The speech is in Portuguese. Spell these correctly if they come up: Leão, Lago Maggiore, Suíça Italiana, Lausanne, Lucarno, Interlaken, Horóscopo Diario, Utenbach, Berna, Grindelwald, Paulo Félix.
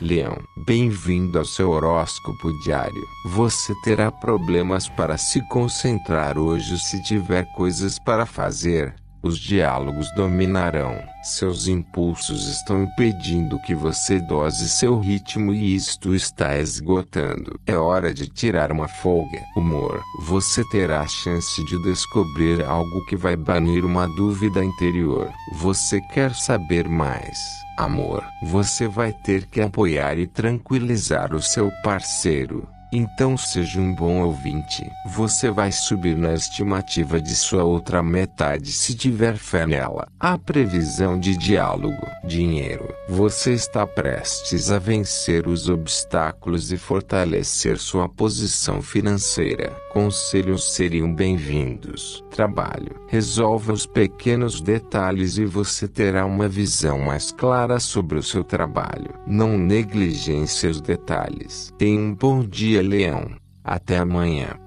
Leão, bem-vindo ao seu horóscopo diário. Você terá problemas para se concentrar hoje se tiver coisas para fazer. Os diálogos dominarão. Seus impulsos estão impedindo que você dose seu ritmo e isto está esgotando. É hora de tirar uma folga. Humor. Você terá a chance de descobrir algo que vai banir uma dúvida interior. Você quer saber mais. Amor. Você vai ter que apoiar e tranquilizar o seu parceiro. Então seja um bom ouvinte. Você vai subir na estimativa de sua outra metade se tiver fé nela. Há previsão de diálogo. Dinheiro. Você está prestes a vencer os obstáculos e fortalecer sua posição financeira. Conselhos seriam bem-vindos. Trabalho. Resolva os pequenos detalhes e você terá uma visão mais clara sobre o seu trabalho. Não negligencie os detalhes. Tenha um bom dia, Leão. Até amanhã.